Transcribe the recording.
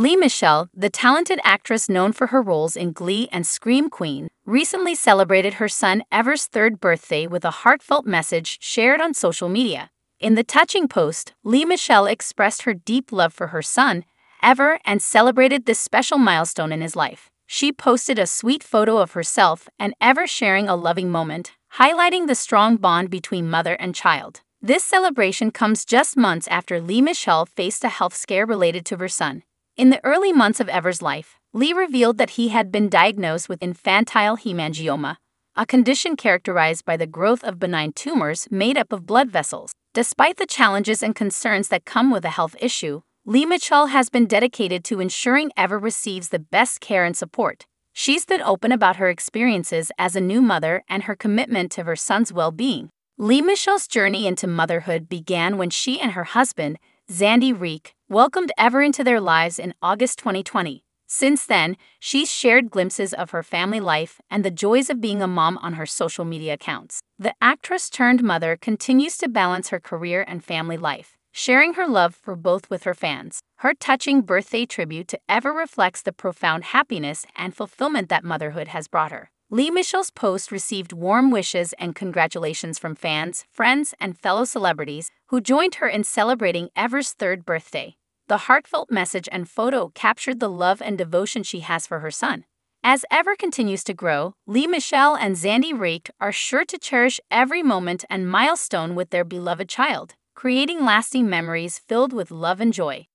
Lea Michele, the talented actress known for her roles in Glee and Scream Queen, recently celebrated her son Ever's third birthday with a heartfelt message shared on social media. In the touching post, Lea Michele expressed her deep love for her son, Ever, and celebrated this special milestone in his life. She posted a sweet photo of herself and Ever sharing a loving moment, highlighting the strong bond between mother and child. This celebration comes just months after Lea Michele faced a health scare related to her son. In the early months of Ever's life, Lea revealed that he had been diagnosed with infantile hemangioma, a condition characterized by the growth of benign tumors made up of blood vessels. Despite the challenges and concerns that come with a health issue, Lea Michele has been dedicated to ensuring Ever receives the best care and support. She's been open about her experiences as a new mother and her commitment to her son's well-being. Lea Michele's journey into motherhood began when she and her husband, Zandy Reich, welcomed Ever into their lives in August 2020. Since then, she's shared glimpses of her family life and the joys of being a mom on her social media accounts. The actress-turned-mother continues to balance her career and family life, sharing her love for both with her fans. Her touching birthday tribute to Ever reflects the profound happiness and fulfillment that motherhood has brought her. Lea Michele's post received warm wishes and congratulations from fans, friends, and fellow celebrities who joined her in celebrating Ever's third birthday. The heartfelt message and photo captured the love and devotion she has for her son. As Ever continues to grow, Lea Michele and Zandy Reich are sure to cherish every moment and milestone with their beloved child, creating lasting memories filled with love and joy.